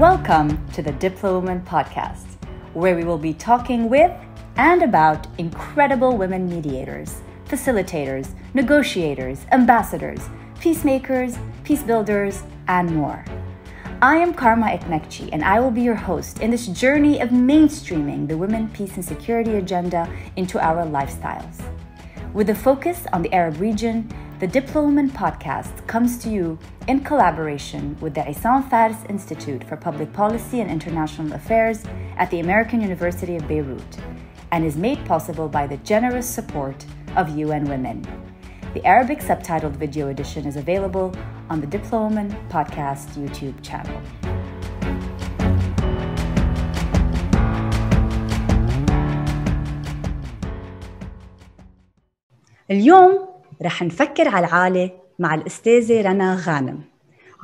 Welcome to the Diplowmen podcast, where we will be talking with and about incredible women mediators, facilitators, negotiators, ambassadors, peacemakers, peace builders, and more. I am Karma Ekmekji, and I will be your host in this journey of mainstreaming the women, peace, and security agenda into our lifestyles. With a focus on the Arab region, the Diplowmen podcast comes to you in collaboration with the Issam Fares Institute for Public Policy and International Affairs at the American University of Beirut, and is made possible by the generous support of UN Women. The Arabic subtitled video edition is available on the Diplowmen podcast YouTube channel. اليوم رح نفكر على العالي مع الأستاذة رنا غانم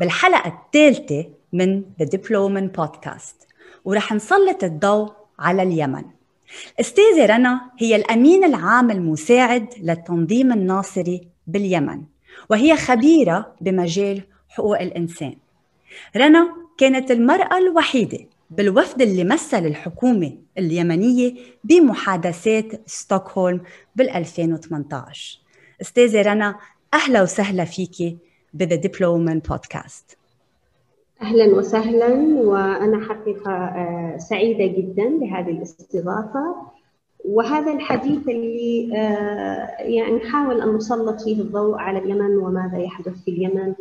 بالحلقة الثالثة من The Diplowmen Podcast، ورح نسلط الضوء على اليمن. الأستاذة رنا هي الأمين العام المساعد للتنظيم الناصري باليمن، وهي خبيرة بمجال حقوق الإنسان. رنا كانت المرأة الوحيدة بالوفد اللي مثل الحكومة اليمنية بمحادثات ستوكهولم بال2018. أستاذة رنا، أهلا وسهلا فيكي بذا ديبلومن بودكاست. أهلا وسهلا، وأنا حقيقة سعيدة جدا لهذه الاستضافة وهذا الحديث اللي يعني نحاول أن نسلط فيه الضوء على اليمن وماذا يحدث في اليمن،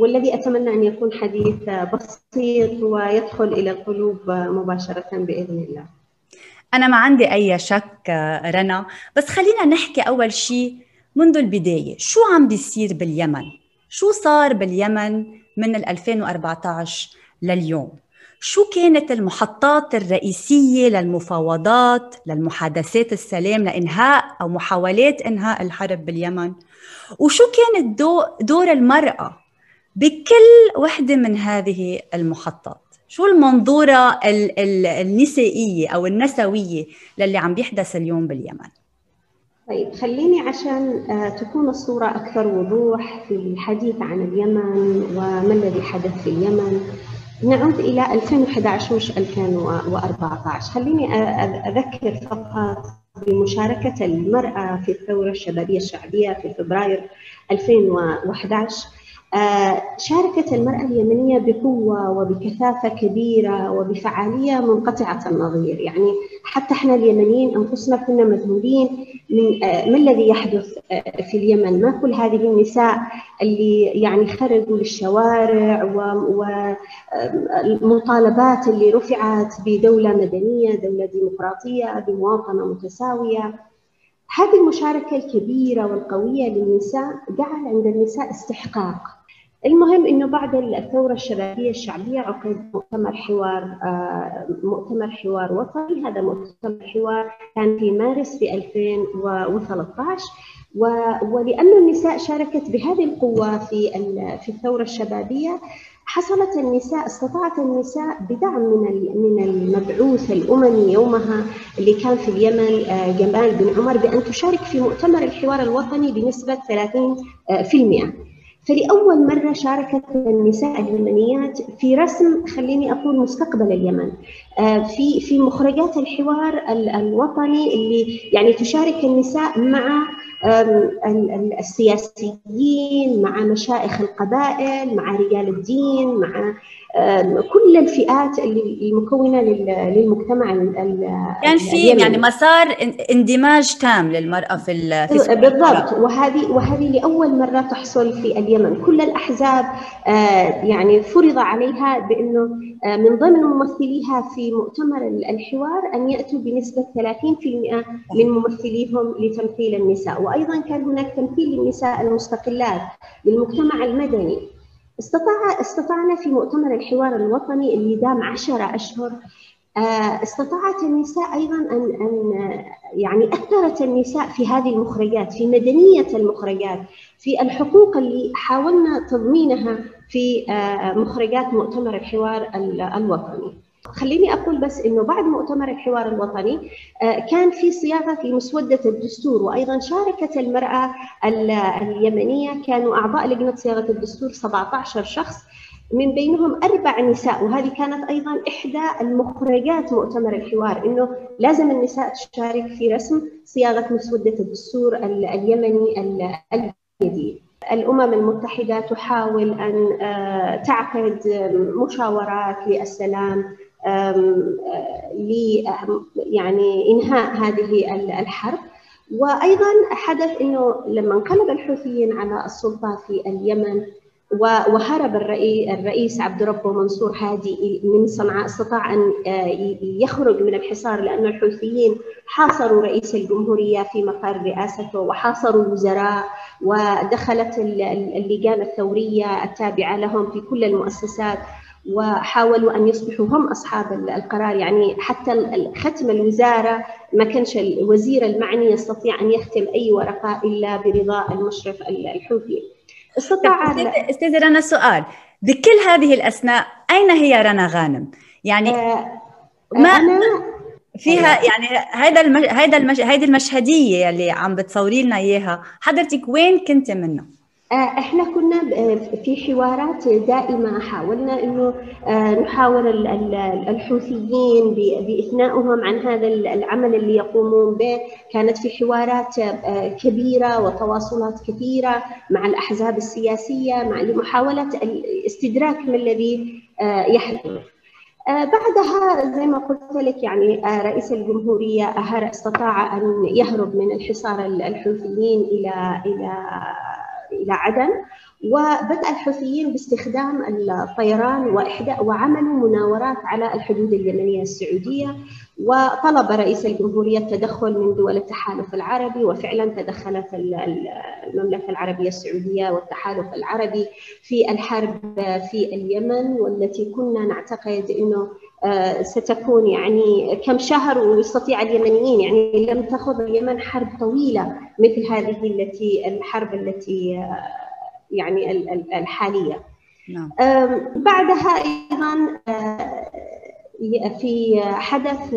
والذي أتمنى أن يكون حديث بسيط ويدخل إلى القلوب مباشرة بإذن الله. أنا ما عندي أي شك رنا، بس خلينا نحكي أول شيء منذ البداية، شو عم بيصير باليمن؟ شو صار باليمن من 2014 لليوم؟ شو كانت المحطات الرئيسية للمفاوضات، للمحادثات السلام لإنهاء أو محاولات إنهاء الحرب باليمن؟ وشو كانت دور المرأة بكل وحدة من هذه المحطات؟ شو المنظورة النسائية أو النسوية للي عم بيحدث اليوم باليمن؟ طيب، خليني عشان تكون الصورة أكثر وضوح في الحديث عن اليمن وما الذي حدث في اليمن، نعود إلى 2011 مش 2014. خليني أذكر فقط بمشاركة المرأة في الثورة الشبابية الشعبية في فبراير 2011. شاركت المرأة اليمنية بقوة وبكثافة كبيرة وبفعالية منقطعة النظير. يعني حتى احنا اليمنيين أنفسنا كنا مذهولين من ما الذي يحدث في اليمن، ما كل هذه النساء اللي يعني خرجوا للشوارع والمطالبات اللي رفعت بدولة مدنية، دولة ديمقراطية، بمواطنة متساوية. هذه المشاركة الكبيرة والقوية للنساء جعل عند النساء استحقاق. المهم أنه بعد الثورة الشبابية الشعبية عقد مؤتمر حوار وطني. هذا مؤتمر حوار كان في مارس في 2013، ولأن النساء شاركت بهذه القوة في الثورة الشبابية، استطاعت النساء بدعم من المبعوث الأممي يومها اللي كان في اليمن جمال بن عمر بأن تشارك في مؤتمر الحوار الوطني بنسبة 30%. فلأول مرة شاركت النساء اليمنيات في رسم، خليني أقول، مستقبل اليمن في مخرجات الحوار الوطني، اللي يعني تشارك النساء مع السياسيين، مع مشايخ القبائل، مع رجال الدين، مع كل الفئات اللي مكونة للمجتمع كان في يعني مسار اندماج تام للمرأة في بالضبط. وهذه لأول مرة تحصل في اليمن. كل الأحزاب يعني فرض عليها بأنه من ضمن ممثليها في مؤتمر الحوار أن يأتوا بنسبة 30% من ممثليهم لتمثيل النساء، وأيضا كان هناك تمثيل للنساء المستقلات للمجتمع المدني. استطعنا في مؤتمر الحوار الوطني اللي دام 10 أشهر، استطاعت النساء أيضا أن يعني أثرت النساء في هذه المخرجات، في مدنية المخرجات، في الحقوق اللي حاولنا تضمينها في مخرجات مؤتمر الحوار الوطني. خليني أقول بس أنه بعد مؤتمر الحوار الوطني كان في صياغة في مسودة الدستور، وأيضا شاركت المرأة اليمنية، كانوا أعضاء لجنة صياغة الدستور 17 شخص، من بينهم 4 نساء، وهذه كانت أيضا إحدى المخرجات مؤتمر الحوار، إنه لازم النساء تشارك في رسم صياغة مسودة الدستور اليمني الجديد. الأمم المتحدة تحاول أن تعقد مشاورات للسلام، يعني إنهاء هذه الحرب. وأيضا حدث أنه لما انقلب الحوثيين على السلطة في اليمن وهرب الرئيس عبد ربه منصور هادي من صنعاء، استطاع أن يخرج من الحصار لأن الحوثيين حاصروا رئيس الجمهورية في مقر رئاسته وحاصروا الوزراء، ودخلت اللجان الثورية التابعة لهم في كل المؤسسات وحاولوا أن يصبحوا هم أصحاب القرار. يعني حتى ختم الوزارة ما كانش الوزير المعني يستطيع أن يختم أي ورقة إلا برضاء المشرف الحوثي. استطاع استاذة رنا سؤال، بكل هذه الأثناء أين هي رنا غانم؟ يعني ما فيها، يعني هيدا المشهدية اللي عم بتصوري لنا إياها، حضرتك وين كنت منه؟ احنا كنا في حوارات دائمة، حاولنا انه نحاور الحوثيين باثنائهم عن هذا العمل اللي يقومون به. كانت في حوارات كبيرة وتواصلات كثيرة مع الأحزاب السياسية لمحاولة الاستدراك ما الذي يحدث. بعدها زي ما قلت لك، يعني رئيس الجمهورية استطاع ان يهرب من الحصار الحوثيين إلى عدن، وبدأ الحوثيين باستخدام الطيران وعملوا مناورات على الحدود اليمنية السعودية، وطلب رئيس الجمهورية التدخل من دول التحالف العربي، وفعلا تدخلت المملكة العربية السعودية والتحالف العربي في الحرب في اليمن، والتي كنا نعتقد أنه ستكون يعني كم شهر ويستطيع اليمنيين، يعني لم تخض اليمن حرب طويلة مثل هذه الحرب التي يعني الحالية. نعم. بعدها أيضا في حدث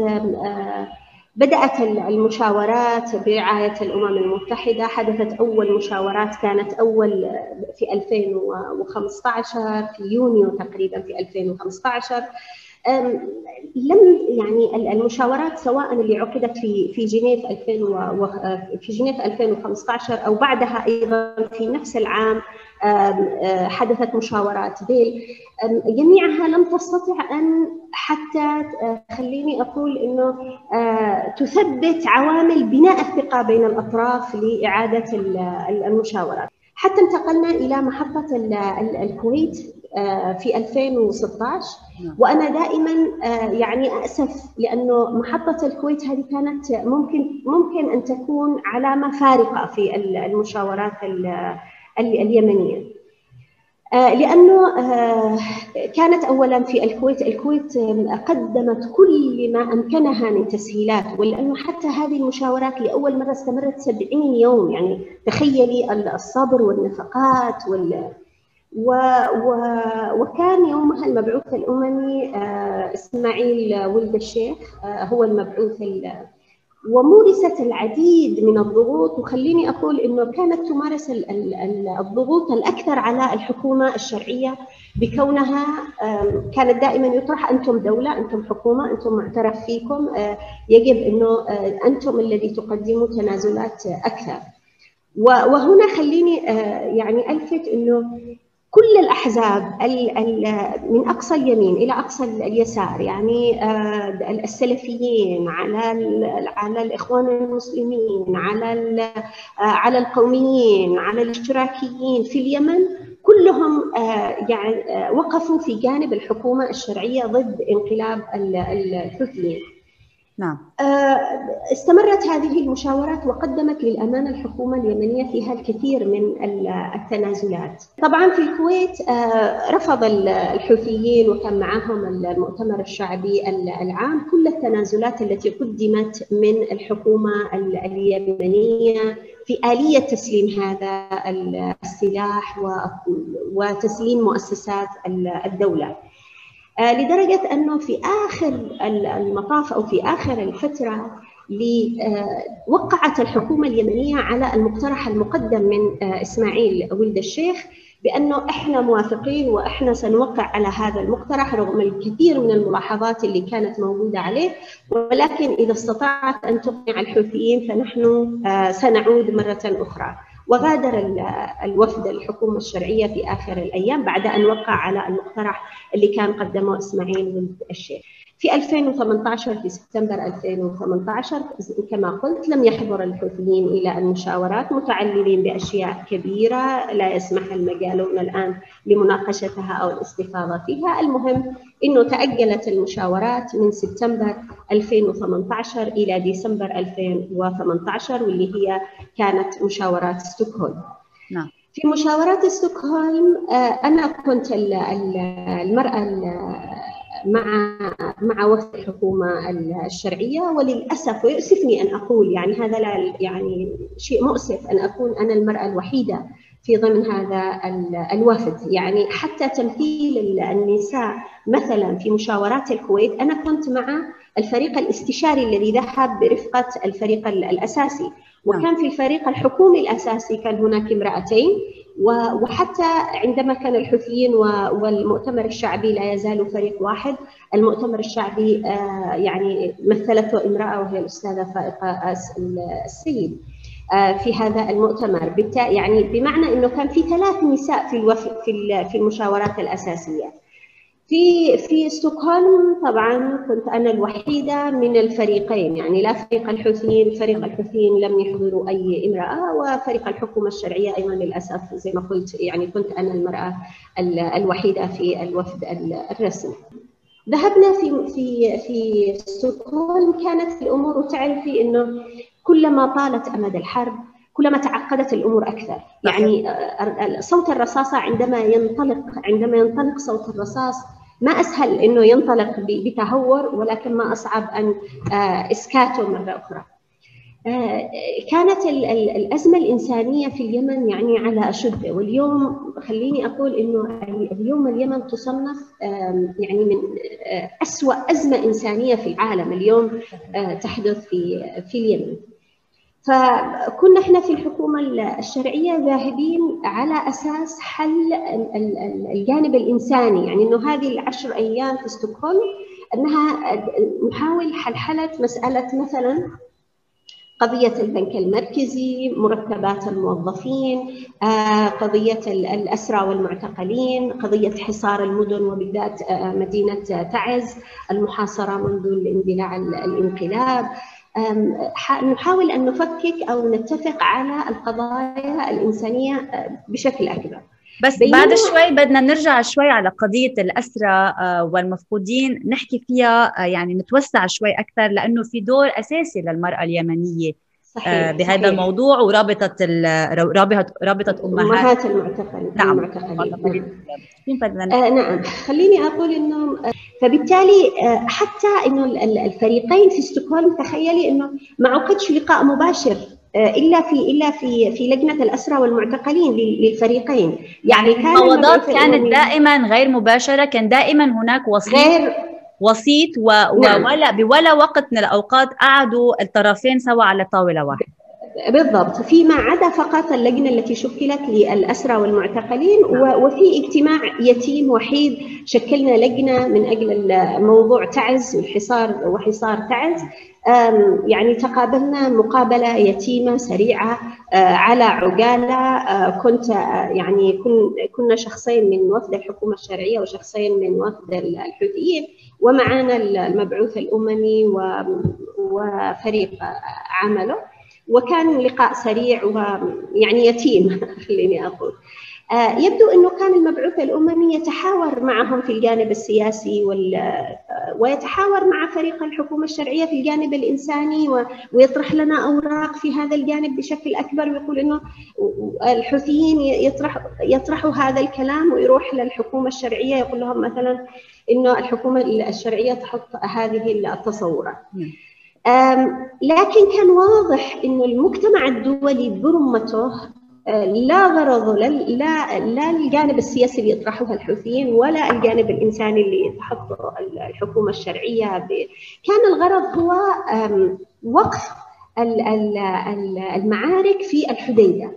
بدأت المشاورات برعاية الأمم المتحدة، حدثت أول مشاورات، كانت أول في 2015 في يونيو تقريبا في 2015. لم يعني المشاورات سواء اللي عقدت في جنيف 2015 او بعدها ايضا في نفس العام حدثت مشاورات بيل، جميعها لم تستطع ان حتى خليني اقول انه تثبت عوامل بناء الثقة بين الاطراف لإعادة المشاورات. حتى انتقلنا الى محطة الكويت في 2016، وأنا دائما يعني أسف لأنه محطة الكويت هذه كانت ممكن أن تكون علامة فارقة في المشاورات اليمنية، لأنه كانت أولا في الكويت قدمت كل ما أمكنها من تسهيلات، ولأنه حتى هذه المشاورات لأول مرة استمرت 70 يوم، يعني تخيلي الصبر والنفقات وكان يومها المبعوث الأممي إسماعيل ولد الشيخ هو المبعوث، ومورست العديد من الضغوط، وخليني أقول إنه كانت تمارس الضغوط الأكثر على الحكومة الشرعية، بكونها كانت دائما يطرح أنتم دولة، أنتم حكومة، أنتم معترف فيكم، يجب إنه أنتم الذي تقدموا تنازلات أكثر. وهنا خليني يعني ألفت إنه كل الأحزاب من أقصى اليمين إلى أقصى اليسار، يعني السلفيين على الإخوان المسلمين على القوميين على الاشتراكيين في اليمن، كلهم يعني وقفوا في جانب الحكومة الشرعية ضد انقلاب الحوثيين. نعم. استمرت هذه المشاورات وقدمت للأمانة الحكومة اليمنية فيها الكثير من التنازلات. طبعا في الكويت رفض الحوثيين، وكان معهم المؤتمر الشعبي العام، كل التنازلات التي قدمت من الحكومة اليمنية في آلية تسليم هذا السلاح وتسليم مؤسسات الدولة، لدرجة أنه في آخر المطاف أو في آخر الفترة وقعت الحكومة اليمنية على المقترح المقدم من إسماعيل ولد الشيخ بأنه إحنا موافقين وإحنا سنوقع على هذا المقترح رغم الكثير من الملاحظات اللي كانت موجودة عليه، ولكن إذا استطاعت أن تقنع الحوثيين فنحن سنعود مرة أخرى. وغادر الوفد الحكومة الشرعية في آخر الأيام بعد أن وقع على المقترح اللي كان قدمه إسماعيل ولد الشيخ. في 2018 في سبتمبر 2018 كما قلت لم يحضر الحوثيين إلى المشاورات متعللين بأشياء كبيرة لا يسمح المجالون الآن لمناقشتها أو الاستفاضة فيها. المهم إنه تأجلت المشاورات من سبتمبر 2018 إلى ديسمبر 2018 واللي هي كانت مشاورات ستوكهولم. نعم. في مشاورات ستوكهولم أنا كنت المرأة مع وفد الحكومة الشرعية، وللأسف ويؤسفني أن أقول يعني هذا لا يعني شيء مؤسف أن أكون أنا المرأة الوحيدة في ضمن هذا الوفد. يعني حتى تمثيل النساء مثلا في مشاورات الكويت أنا كنت مع الفريق الاستشاري الذي ذهب برفقة الفريق الأساسي، وكان في الفريق الحكومي الأساسي كان هناك امرأتين، وحتى عندما كان الحوثيين والمؤتمر الشعبي لا يزال فريق واحد. المؤتمر الشعبي يعني مثلته امرأة وهي الأستاذة فائقة السيد في هذا المؤتمر، يعني بمعنى أنه كان في 3 نساء في المشاورات الأساسية. في ستوكهولم طبعا كنت انا الوحيده من الفريقين، يعني لا فريق الحوثيين، فريق الحوثيين لم يحضروا اي امراه، وفريق الحكومه الشرعيه ايضا للاسف زي ما قلت يعني كنت انا المراه الوحيده في الوفد الرسمي. ذهبنا في ستوكهولم، كانت الامور تعرفي انه كلما طالت امد الحرب كلما تعقدت الامور اكثر، يعني صوت الرصاصه عندما ينطلق صوت الرصاص ما اسهل انه ينطلق بتهور، ولكن ما اصعب ان اسكاته مره اخرى. كانت الازمه الانسانيه في اليمن يعني على اشده، واليوم خليني اقول انه اليوم اليمن تصنف يعني من اسوأ ازمه انسانيه في العالم اليوم تحدث في اليمن. فكنا احنا في الحكومة الشرعية ذاهبين على أساس حل الجانب الإنساني، يعني أنه هذه 10 أيام في ستوكهولم أنها نحاول حلحلة مسألة مثلا قضية البنك المركزي، مرتبات الموظفين، قضية الأسرى والمعتقلين، قضية حصار المدن وبالذات مدينة تعز المحاصرة منذ الاندلاع الانقلاب. نحاول أن نفكك أو نتفق على القضايا الإنسانية بشكل أكبر. بس بعد شوي بدنا نرجع شوي على قضية الأسرى والمفقودين، نحكي فيها يعني نتوسع شوي أكثر لأنه في دور أساسي للمرأة اليمنية بهذا الموضوع ورابطة أمهات المعتقلين. نعم خليني أقول إنه فبالتالي حتى إنه الفريقين في ستوكهولم تخيلي إنه ما عقدش لقاء مباشر إلا في لجنة الأسرى والمعتقلين للفريقين، يعني المفاوضات كانت دائما غير مباشرة، كان دائما هناك وسيط بولا وقت من الأوقات قعدوا الطرفين سوا على طاولة واحدة. بالضبط، فيما عدا فقط اللجنة التي شكلت للأسرى والمعتقلين، وفي اجتماع يتيم وحيد شكلنا لجنة من أجل موضوع تعز وحصار تعز. يعني تقابلنا مقابلة يتيمة سريعة على عجالة، كنت يعني كنا 2 شخصين من وفد الحكومة الشرعية و2 شخصين من وفد الحوثيين، ومعنا المبعوث الأممي وفريق عمله، وكان لقاء سريع ويعني يتيم خليني أقول. يبدو أنه كان المبعوث الأممي يتحاور معهم في الجانب السياسي ويتحاور مع فريق الحكومة الشرعية في الجانب الإنساني ويطرح لنا أوراق في هذا الجانب بشكل أكبر، ويقول أنه الحوثيين يطرحوا هذا الكلام ويروح للحكومة الشرعية يقول لهم مثلا أنه الحكومة الشرعية تحط هذه التصورات. لكن كان واضح أنه المجتمع الدولي برمته لا غرض لا الجانب السياسي اللي يطرحوها الحوثيين ولا الجانب الإنساني اللي تحطه الحكومة الشرعية كان الغرض هو وقف المعارك في الحديدة.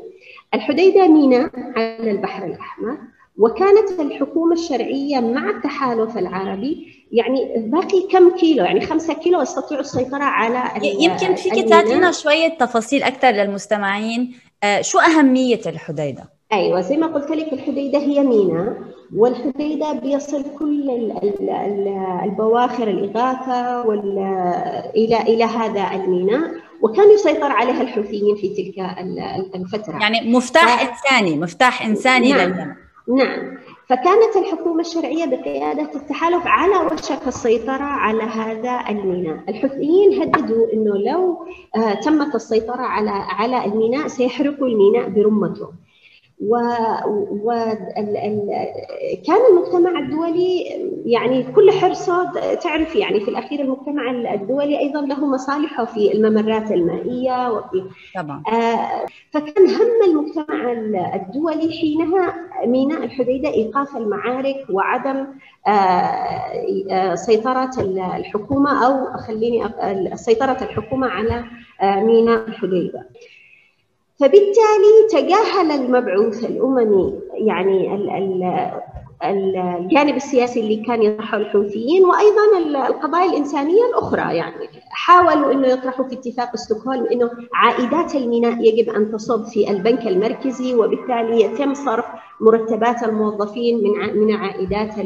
الحديدة ميناء على البحر الأحمر، وكانت الحكومة الشرعية مع التحالف العربي يعني باقي كم كيلو، يعني 5 كيلو يستطيعوا السيطرة على. يمكن فيك تعطينا شوية تفاصيل أكثر للمستمعين، شو أهمية الحديدة؟ أيوة زي ما قلت لك، الحديدة هي ميناء، والحديدة بيصل كل البواخر الإغاثة إلى هذا الميناء، وكان يسيطر عليها الحوثيين في تلك الفترة. يعني مفتاح إنساني، مفتاح إنساني. نعم. لليمن. نعم، فكانت الحكومة الشرعية بقيادة التحالف على وشك السيطرة على هذا الميناء. الحوثيين هددوا أنه لو تمت السيطرة على الميناء سيحرقوا الميناء برمته. كان المجتمع الدولي يعني كل حرصه، تعرف يعني في الاخير المجتمع الدولي ايضا له مصالحه في الممرات المائيه وفي طبعا فكان هم المجتمع الدولي حينها ميناء الحديده ايقاف المعارك وعدم سيطره الحكومه، او خليني سيطره الحكومه على ميناء الحديده. فبالتالي تجاهل المبعوث الأممي يعني الجانب السياسي اللي كان يطرحه الحوثيين، وأيضا القضايا الإنسانية الأخرى. يعني حاولوا أنه يطرحوا في اتفاق ستوكهولم أنه عائدات الميناء يجب أن تصب في البنك المركزي، وبالتالي يتم صرف مرتبات الموظفين من عائدات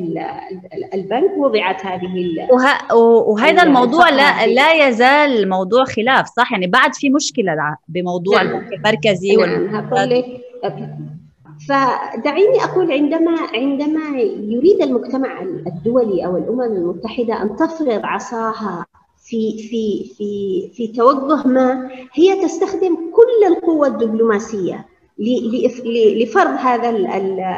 البنك. وضعت هذه وهذا الموضوع لا يزال موضوع خلاف، صح؟ يعني بعد في مشكلة بموضوع البنك المركزي. فدعيني أقول عندما يريد المجتمع الدولي أو الأمم المتحدة أن تفرض عصاها في توجه ما، هي تستخدم كل القوة الدبلوماسية لفرض هذا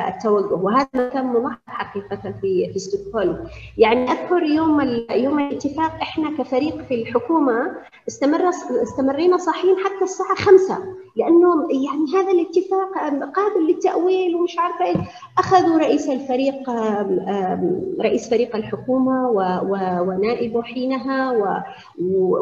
التوجه. وهذا كان ملاحظ حقيقة في ستوكهولم. يعني أذكر يوم الاتفاق إحنا كفريق في الحكومة استمرينا صاحيين حتى الساعة 5، لأنه يعني هذا الاتفاق قابل للتأويل ومش عارفة إيه. أخذوا رئيس فريق الحكومة ونائبه حينها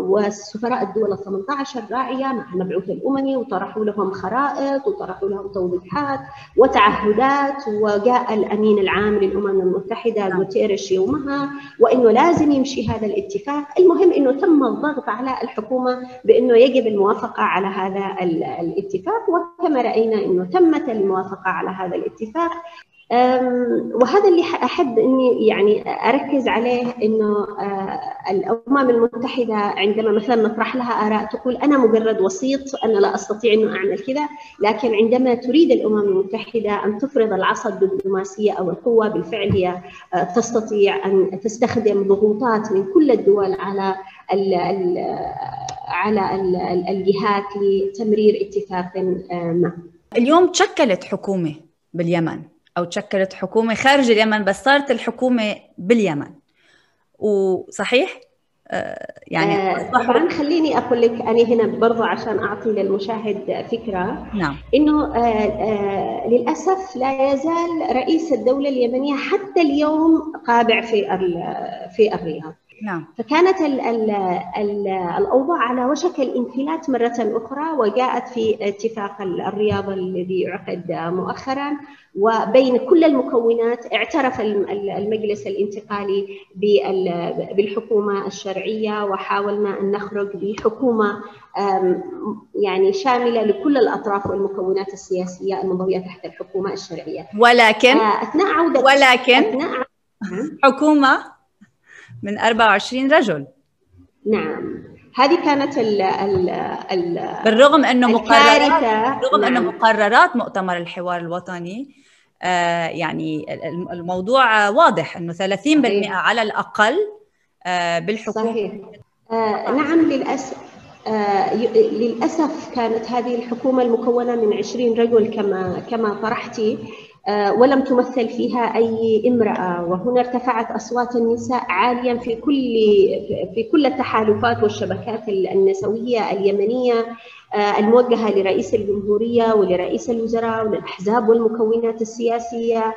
وسفراء الدول ال18 راعية مع المبعوث الأممي، وطرحوا لهم خرائط وطرحوا لهم توضيحات وتعهدات. وجاء الأمين العام للأمم المتحدة غوتيريش يومها، وإنه لازم يمشي هذا الاتفاق. المهم إنه تم الضغط على الحكومة بإنه يجب الموافقة على هذا الاتفاق، وكما رأينا إنه تمت الموافقة على هذا الاتفاق. وهذا اللي أحب إني يعني أركز عليه، إنه الأمم المتحدة عندما مثلا نطرح لها آراء تقول أنا مجرد وسيط، أنا لا أستطيع إنه أعمل كذا. لكن عندما تريد الأمم المتحدة أن تفرض العصا الدبلوماسية أو القوة، بالفعل هي تستطيع أن تستخدم ضغوطات من كل الدول على الجهات لتمرير اتفاق ما. اليوم تشكلت حكومة باليمن، أو تشكلت حكومة خارج اليمن، بس صارت الحكومة باليمن، وصحيح؟ يعني طبعا خليني أقول لك أنا هنا برضو عشان أعطي للمشاهد فكرة. نعم. إنه للأسف لا يزال رئيس الدولة اليمنية حتى اليوم قابع في الرياض. نعم. فكانت الأوضاع على وشك الانفلات مرة أخرى، وجاءت في اتفاق الرياض الذي عقد مؤخرا، وبين كل المكونات اعترف المجلس الانتقالي بالحكومة الشرعية، وحاولنا أن نخرج بحكومة يعني شاملة لكل الأطراف والمكونات السياسية المنضوية تحت الحكومة الشرعية. ولكن أثناء حكومة من 24 رجل. نعم، هذه كانت بالرغم انه مقررات، بالرغم انه مقررات مؤتمر الحوار الوطني يعني الموضوع واضح انه 30% صحيح. على الاقل بالحكومه. صحيح. نعم، للاسف كانت هذه الحكومه المكونه من 20 رجل كما طرحتي، ولم تمثل فيها أي امرأة. وهنا ارتفعت أصوات النساء عاليا في كل التحالفات والشبكات النسوية اليمنية الموجهة لرئيس الجمهورية ولرئيس الوزراء وللأحزاب والمكونات السياسية،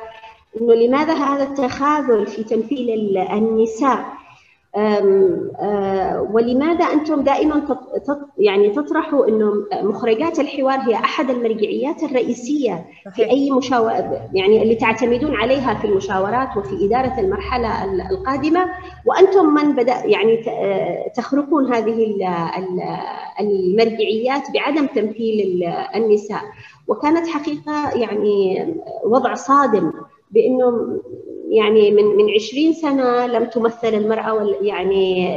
إنه لماذا هذا التخاذل في تمثيل النساء؟ ولماذا أنتم دائما يعني تطرحوا أنه مخرجات الحوار هي أحد المرجعيات الرئيسية في أي مشاورة، يعني اللي تعتمدون عليها في المشاورات وفي إدارة المرحلة القادمة، وأنتم من بدأ يعني تخرقون هذه المرجعيات بعدم تمثيل النساء، وكانت حقيقة يعني وضع صادم بأنه يعني من 20 سنة لم تمثل المرأة، يعني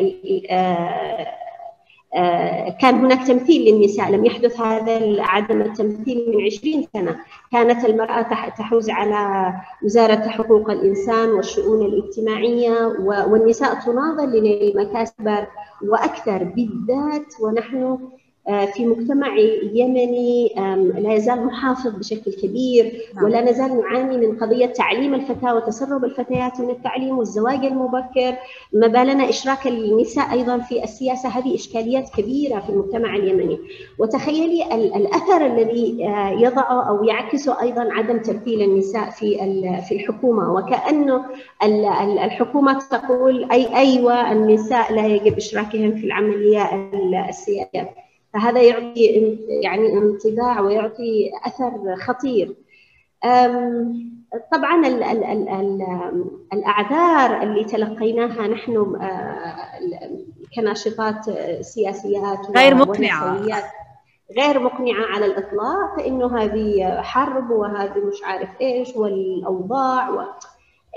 كان هناك تمثيل للنساء، لم يحدث هذا عدم التمثيل من 20 سنة. كانت المرأة تحوز على وزارة حقوق الإنسان والشؤون الاجتماعية، والنساء تناضل للمكاسب وأكثر، بالذات ونحن في مجتمع يمني لا يزال محافظ بشكل كبير، ولا نزال نعاني من قضية تعليم الفتاة وتسرب الفتيات من التعليم والزواج المبكر، ما بالنا إشراك النساء أيضا في السياسة. هذه إشكاليات كبيرة في المجتمع اليمني، وتخيلي الأثر الذي يضعه أو يعكسه أيضا عدم تمثيل النساء في الحكومة، وكأنه الحكومة تقول أيوة النساء لا يجب إشراكهم في العملية السياسية. فهذا يعطي يعني انطباع ويعطي أثر خطير. طبعا الأعذار اللي تلقيناها نحن كناشطات سياسيات غير مقنعة، غير مقنعة على الإطلاق، فإنه هذه حرب وهذه مش عارف إيش والأوضاع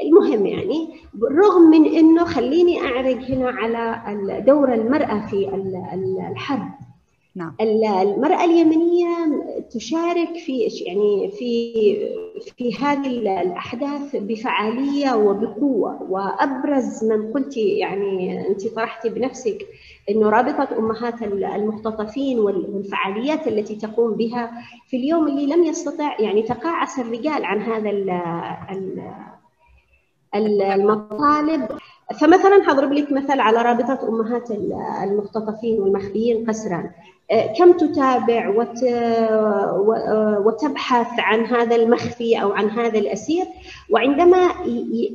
المهم يعني، بالرغم من إنه خليني أعرج هنا على دور المرأة في الحرب. المرأة اليمنية تشارك في يعني في هذه الأحداث بفعالية وبقوة، وأبرز من قلتي يعني أنت طرحتي بنفسك إنه رابطة أمهات المختطفين والفعاليات التي تقوم بها في اليوم اللي لم يستطع يعني تقاعس الرجال عن هذا المطالب. فمثلا هضرب لك مثل على رابطة أمهات المختطفين والمخفيين قسرا، كم تتابع وتبحث عن هذا المخفي أو عن هذا الأسير، وعندما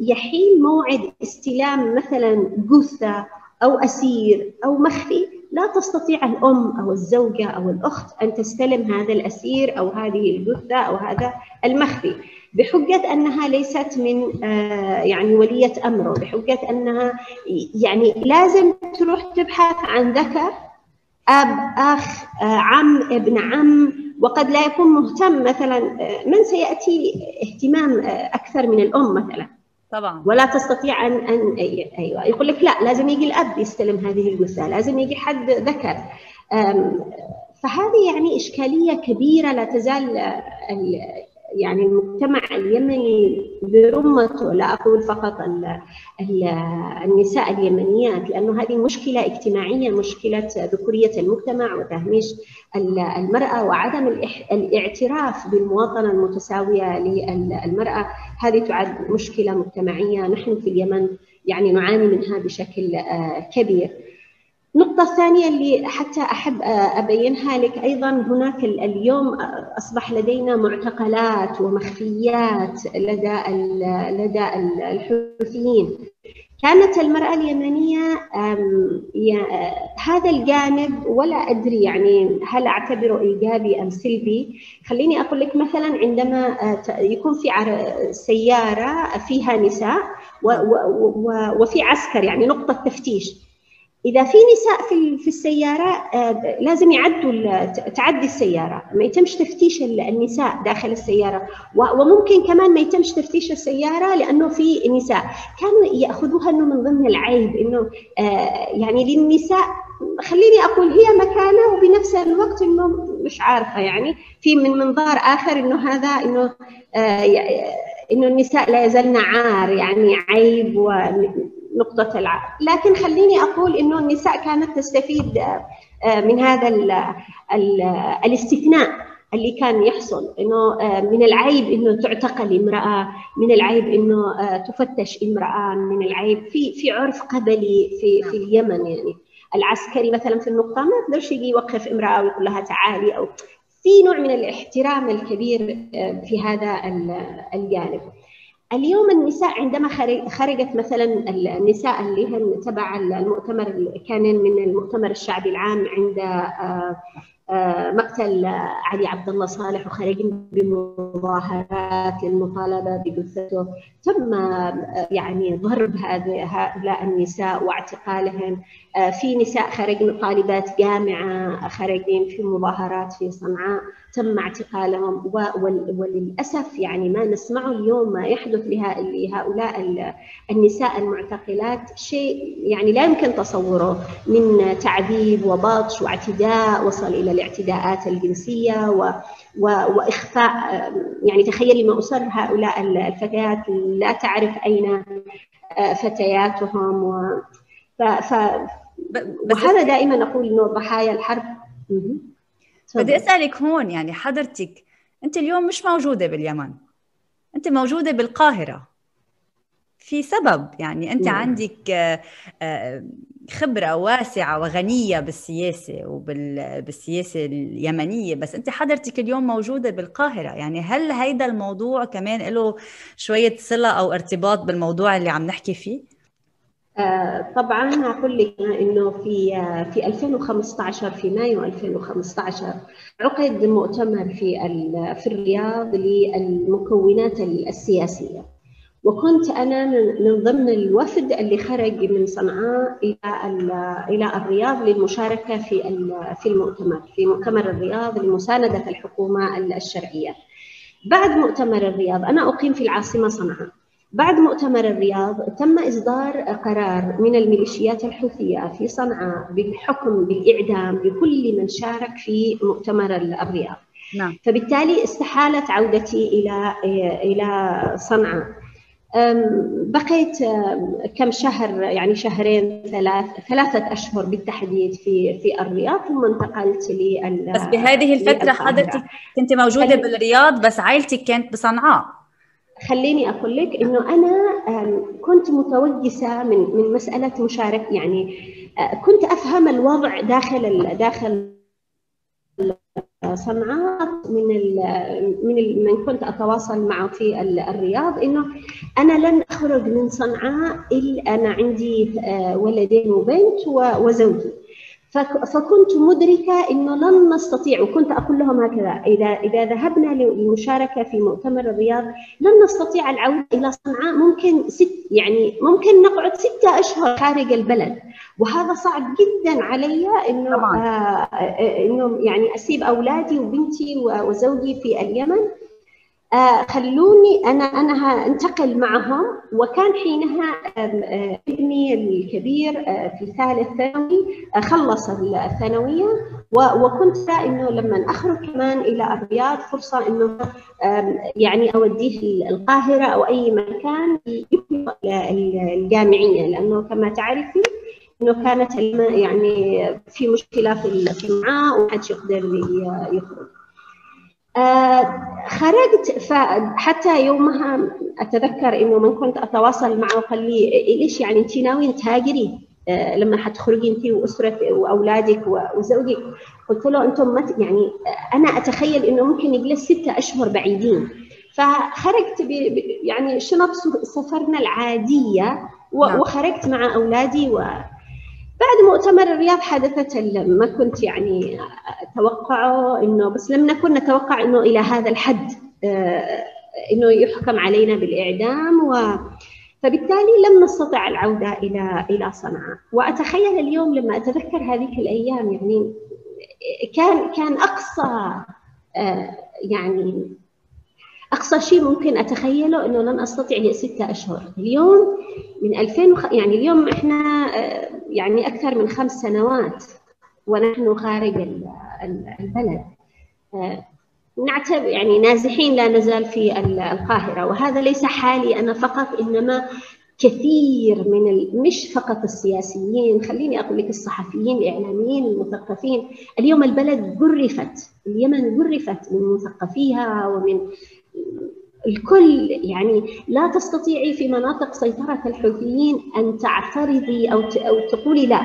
يحين موعد استلام مثلا جثة أو أسير أو مخفي لا تستطيع الأم أو الزوجة أو الأخت أن تستلم هذا الأسير أو هذه الجثة أو هذا المخفي، بحجة أنها ليست من يعني ولية أمره، بحجة أنها يعني لازم تروح تبحث عن ذكر، أب، أخ، عم، ابن عم، وقد لا يكون مهتم مثلا من سيأتي اهتمام أكثر من الأم مثلا طبعا، ولا تستطيع أن أيوة يقول لك لا لازم يجي الأب يستلم هذه الجثة، لازم يجي حد ذكر. فهذه يعني إشكالية كبيرة لا تزال يعني المجتمع اليمني برمته، لا أقول فقط النساء اليمنيات، لأنه هذه مشكلة اجتماعية، مشكلة ذكورية المجتمع وتهميش المرأة وعدم الاعتراف بالمواطنة المتساوية للمرأة. هذه تعد مشكلة مجتمعية نحن في اليمن يعني نعاني منها بشكل كبير. النقطة الثانية اللي حتى أحب أبينها لك أيضا، هناك اليوم أصبح لدينا معتقلات ومخفيات لدى الحوثيين. كانت المرأة اليمنية هذا الجانب ولا أدري يعني هل أعتبره إيجابي أم سلبي. خليني أقول لك مثلا عندما يكون في سيارة فيها نساء وفي عسكر يعني نقطة تفتيش، إذا في نساء في السيارة لازم تعدي السيارة، ما يتمش تفتيش النساء داخل السيارة، وممكن كمان ما يتمش تفتيش السيارة لأنه في نساء. كانوا يأخذوها إنه من ضمن العيب، إنه يعني للنساء خليني أقول هي مكانة، وبنفس الوقت إنه مش عارفة يعني في من منظار آخر إنه هذا إنه النساء لا يزلن عار يعني عيب نقطة العار. لكن خليني أقول إنه النساء كانت تستفيد من هذا الاستثناء اللي كان يحصل، إنه من العيب إنه تعتقل امرأة، من العيب إنه تفتش امرأة، من العيب في عرف قبلي في اليمن يعني العسكري مثلا في النقطة ما يقدرش يجي يوقف امرأة ويقول لها تعالي، أو في نوع من الاحترام الكبير في هذا الجانب. اليوم النساء عندما خرجت مثلا النساء اللي هم تبع المؤتمر، كان من المؤتمر الشعبي العام عند مقتل علي عبد الله صالح، وخارجين بمظاهرات للمطالبه بجثته، تم يعني ضرب هؤلاء النساء واعتقالهن. في نساء خارجين طالبات جامعه خارجين في مظاهرات في صنعاء تم اعتقالهم، وللاسف يعني ما نسمعه اليوم ما يحدث لهؤلاء النساء المعتقلات شيء يعني لا يمكن تصوره، من تعذيب وبطش واعتداء وصل الى الاعتداءات الجنسيه واخفاء. يعني تخيلي ما اصر هؤلاء الفتيات، لا تعرف اين فتياتهم وهذا دائما اقول انه ضحايا الحرب. بدي اسالك هون، يعني حضرتك انت اليوم مش موجوده باليمن، انت موجوده بالقاهره في سبب، يعني انت عندك خبره واسعه وغنيه بالسياسه وبالسياسه اليمنيه، بس انت حضرتك اليوم موجوده بالقاهره، يعني هل هيدا الموضوع كمان له شويه صله او ارتباط بالموضوع اللي عم نحكي فيه؟ طبعا اقول لك انه في 2015 في مايو 2015 عقد مؤتمر في الرياض للمكونات السياسيه، وكنت أنا من ضمن الوفد اللي خرج من صنعاء إلى الرياض للمشاركة في المؤتمر، في مؤتمر الرياض لمساندة الحكومة الشرعية. بعد مؤتمر الرياض، أنا أقيم في العاصمة صنعاء، بعد مؤتمر الرياض تم إصدار قرار من الميليشيات الحوثية في صنعاء بالحكم بالإعدام لكل من شارك في مؤتمر الرياض. نعم. فبالتالي استحالت عودتي إلى صنعاء. بقيت كم شهر، يعني شهرين ثلاثة أشهر بالتحديد في الرياض، ثم انتقلت بس بهذه الفترة حضرتك كنت موجودة بالرياض بس عائلتك كانت بصنعاء. خليني أقول لك إنه أنا كنت متوجسة من مسألة مشاركة، يعني كنت أفهم الوضع داخل صنعاء من كنت أتواصل معه في الرياض، إنه أنا لن أخرج من صنعاء إلا أنا عندي ولدين وبنت وزوجي، فكنت مدركة إنه لن نستطيع، وكنت أقول لهم هكذا، إذا ذهبنا للمشاركة في مؤتمر الرياض لن نستطيع العودة إلى صنعاء، ممكن نقعد 6 أشهر خارج البلد، وهذا صعب جدا علي إنه يعني أسيب أولادي وبنتي وزوجي في اليمن. خلوني أنا أنتقل معهم. وكان حينها ابني الكبير في ثالث ثانوي، خلص الثانوية، وكنت إنه لما أخرج كمان إلى الرياض فرصة إنه يعني أوديه القاهرة أو أي مكان يبلغ الجامعية، لأنه كما تعرفي إنه كانت يعني في مشكلة في الجامعة ومحدش يقدر يخرج. خرجت، فحتى يومها أتذكر إنه من كنت أتواصل معه قال لي ليش يعني أنت ناوية تهاجري لما حتخرجي أنت وأسرتك وأولادك وزوجك؟ قلت له أنتم يعني أنا أتخيل إنه ممكن نجلس 6 أشهر بعيدين. فخرجت يعني شنط سفرنا العادية وخرجت مع أولادي. بعد مؤتمر الرياض حدثت ما كنت يعني أتوقعه، إنه بس لم نكن نتوقع إنه إلى هذا الحد، إنه يحكم علينا بالإعدام، فبالتالي لم نستطع العودة إلى صنعاء. وأتخيل اليوم لما أتذكر هذيك الأيام، يعني كان أقصى يعني أقصى شيء ممكن أتخيله إنه لن أستطيع ل6 أشهر. اليوم من 2000 يعني اليوم إحنا يعني أكثر من 5 سنوات ونحن خارج البلد، نعتبر يعني نازحين لا نزال في القاهرة. وهذا ليس حالي أنا فقط، إنما كثير من مش فقط السياسيين، خليني أقول لك الصحفيين، الإعلاميين، المثقفين. اليوم البلد جرفت، اليمن جرفت من مثقفيها ومن الكل، يعني لا تستطيعي في مناطق سيطرة الحوثيين أن تعترضي أو تقولي لا.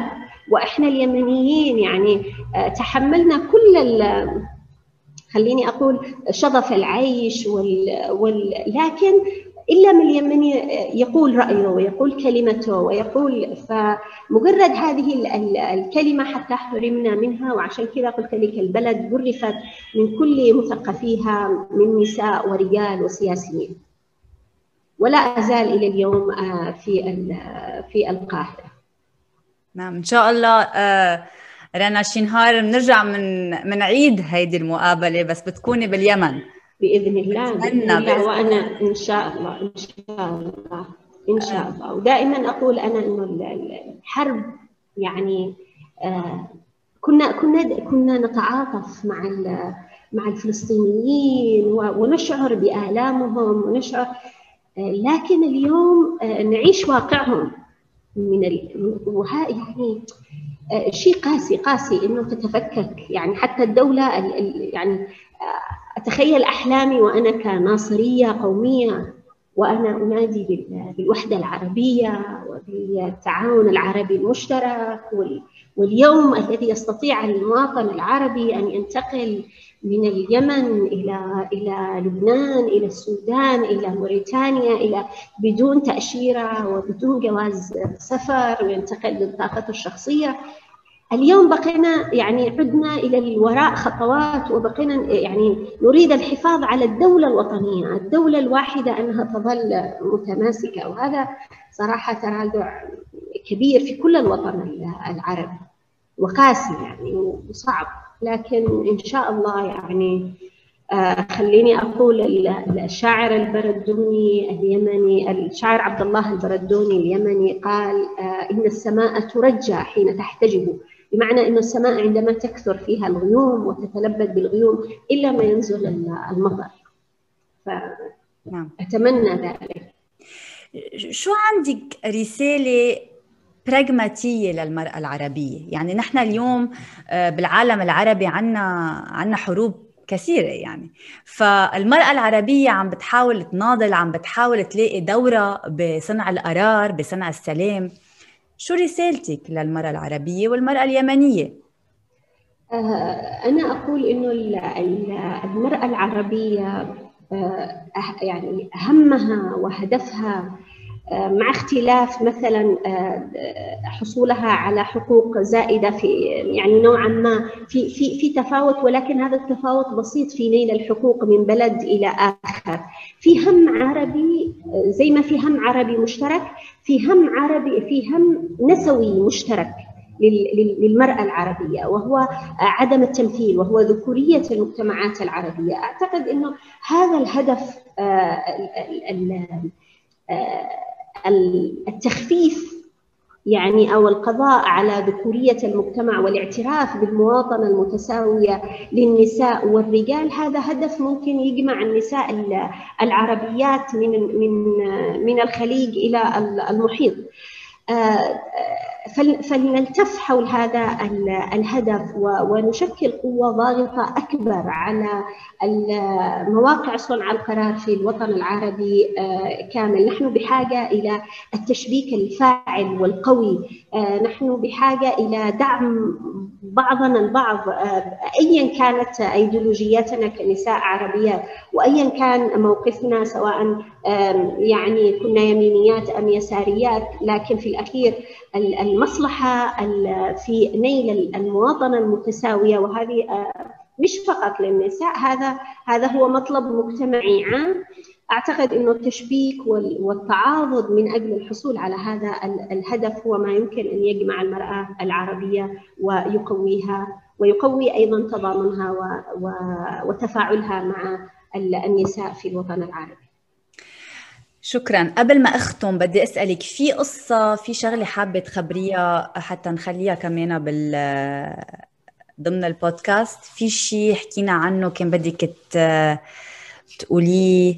وإحنا اليمنيين يعني تحملنا كل خليني أقول شظف العيش لكن إلا من اليمني يقول رأيه ويقول كلمته ويقول، فمجرد هذه الكلمة حتى حرمنا منها. وعشان كذا قلت لك البلد غرفت من كل مثقفيها من نساء ورجال وسياسيين، ولا أزال إلى اليوم في القاهرة. نعم إن شاء الله رنا شينهار بنرجع من عيد هيدي المقابلة، بس بتكوني باليمن بإذن الله. وأنا إن شاء الله إن شاء الله إن شاء الله. ودائما أقول أنا إنه الحرب يعني كنا نتعاطف مع الفلسطينيين ونشعر بآلامهم ونشعر، لكن اليوم نعيش واقعهم وها يعني شيء قاسي إنه تتفكك. يعني حتى الدولة يعني أتخيل أحلامي وأنا كناصرية قومية وأنا أنادي بالوحدة العربية وبالتعاون العربي المشترك، واليوم الذي يستطيع المواطن العربي أن ينتقل من اليمن إلى لبنان إلى السودان إلى موريتانيا بدون تأشيرة وبدون جواز سفر وينتقل لطاقته الشخصية. اليوم بقينا يعني عدنا إلى الوراء خطوات، وبقينا يعني نريد الحفاظ على الدولة الوطنية، الدولة الواحدة أنها تظل متماسكة، وهذا صراحة تراجع كبير في كل الوطن العربي وقاسي يعني وصعب. لكن إن شاء الله يعني خليني أقول الشاعر البردوني اليمني، الشاعر عبد الله البردوني اليمني قال إن السماء ترجى حين تحتجب، بمعنى إن السماء عندما تكثر فيها الغيوم وتتلبد بالغيوم إلا ما ينزل المطر، فأتمنى ذلك. شو عندك رسالة براغماتية للمرأة العربية؟ يعني نحن اليوم بالعالم العربي عنا حروب كثيرة يعني، فالمرأة العربية عم بتحاول تناضل، عم بتحاول تلاقي دورة بصنع القرار، بصنع السلام. شو رسالتك للمرأة العربية والمرأة اليمنية؟ أنا أقول إنه المرأة العربية يعني أهمها وهدفها مع اختلاف مثلا حصولها على حقوق زائدة في يعني نوعا ما في تفاوت، ولكن هذا التفاوت بسيط في نيل الحقوق من بلد إلى آخر. في هم عربي زي ما في هم عربي مشترك، في هم عربي في هم نسوي مشترك للمرأة العربية، وهو عدم التمثيل وهو ذكورية المجتمعات العربية. أعتقد أنه هذا الهدف التخفيف يعني أو القضاء على ذكورية المجتمع والاعتراف بالمواطنة المتساوية للنساء والرجال، هذا هدف ممكن يجمع النساء العربيات من الخليج إلى المحيط. فلنلتف حول هذا الهدف ونشكل قوة ضاغطة أكبر على مواقع صنع القرار في الوطن العربي كامل. نحن بحاجة إلى التشبيك الفاعل والقوي، نحن بحاجة إلى دعم بعضنا البعض أيا كانت أيديولوجياتنا كنساء عربيات، وأيا كان موقفنا سواء يعني كنا يمينيات أم يساريات، لكن في الأخير المصلحة في نيل المواطنة المتساوية، وهذه مش فقط للنساء، هذا هو مطلب مجتمعي عام. أعتقد أنه التشبيك والتعاضد من أجل الحصول على هذا الهدف هو ما يمكن أن يجمع المرأة العربية ويقويها، ويقوي أيضا تضامنها وتفاعلها مع النساء في الوطن العربي. شكراً. قبل ما أختم بدي أسألك في قصة، في شغلة حابة تخبريها حتى نخليها كمان ضمن البودكاست، في شيء حكينا عنه كان بدك تقوليه؟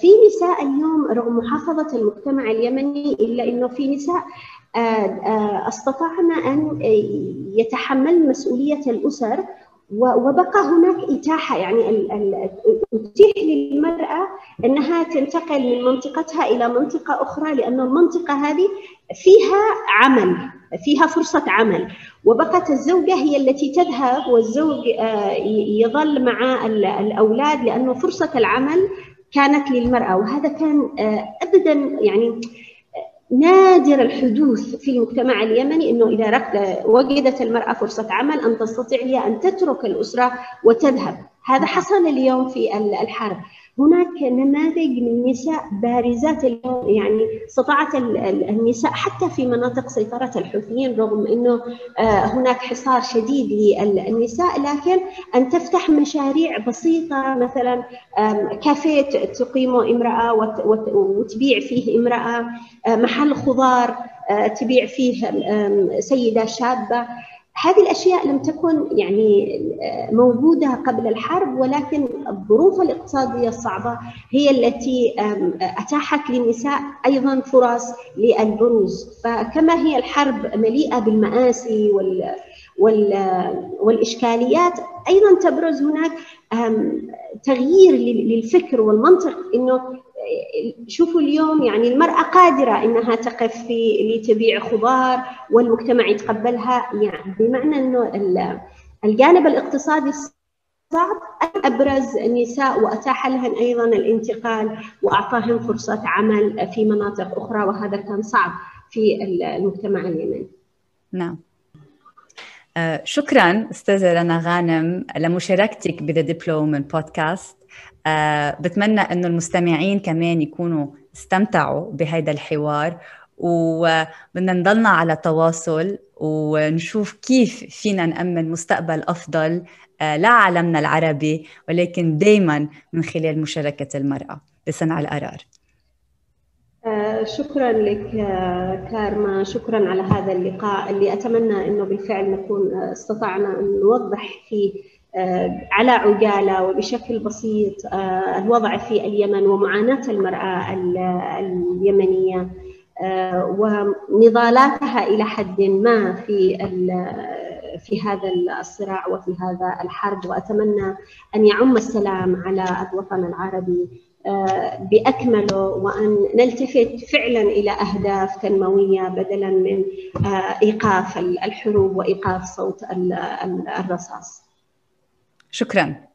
في نساء اليوم رغم محافظة المجتمع اليمني إلا إنه في نساء استطعنا أن يتحمل مسؤولية الأسر، وبقى هناك إتاحة يعني أتيح للمرأة أنها تنتقل من منطقتها إلى منطقة أخرى، لأن المنطقة هذه فيها عمل، فيها فرصة عمل، وبقت الزوجة هي التي تذهب والزوج يظل مع الأولاد، لأنه فرصة العمل كانت للمرأة، وهذا كان أبدا يعني نادر الحدوث في المجتمع اليمني، أنه إذا وجدت المرأة فرصة عمل أن تستطيع أن تترك الأسرة وتذهب. هذا حصل اليوم في الحرب. هناك نماذج من نساء بارزات اليوم، يعني استطاعت النساء حتى في مناطق سيطرة الحوثيين رغم أنه هناك حصار شديد للنساء، لكن أن تفتح مشاريع بسيطة، مثلا كافيه تقيمه امرأة وتبيع فيه امرأة، محل خضار تبيع فيه سيدة شابة. هذه الأشياء لم تكن يعني موجودة قبل الحرب، ولكن الظروف الاقتصادية الصعبة هي التي أتاحت للنساء أيضا فرص للبروز. فكما هي الحرب مليئة بالمآسي والإشكاليات، أيضا تبرز هناك تغيير للفكر والمنطق، إنه شوفوا اليوم يعني المرأة قادرة أنها تقف لتبيع خضار والمجتمع يتقبلها، يعني بمعنى أنه الجانب الاقتصادي الصعب أبرز النساء وأتاح لهن أيضا الانتقال وأعطاهن فرصة عمل في مناطق أخرى، وهذا كان صعب في المجتمع اليمني. نعم. شكرا أستاذة رنا غانم لمشاركتك بذا ديبلومن بودكاست. بتمنى أنه المستمعين كمان يكونوا استمتعوا بهذا الحوار، وبدنا نضلنا على تواصل ونشوف كيف فينا نأمن مستقبل أفضل لعالمنا العربي، ولكن دايما من خلال مشاركة المرأة بصنع القرار. شكرا لك كارما، شكرا على هذا اللقاء اللي أتمنى أنه بالفعل نكون استطعنا أن نوضح فيه على عجالة وبشكل بسيط الوضع في اليمن ومعاناة المرأة اليمنية ونضالاتها إلى حد ما في هذا الصراع وفي هذا الحرب. وأتمنى أن يعم السلام على الوطن العربي بأكمله، وأن نلتفت فعلا إلى أهداف تنموية بدلا من إيقاف الحروب وإيقاف صوت الرصاص. شكراً.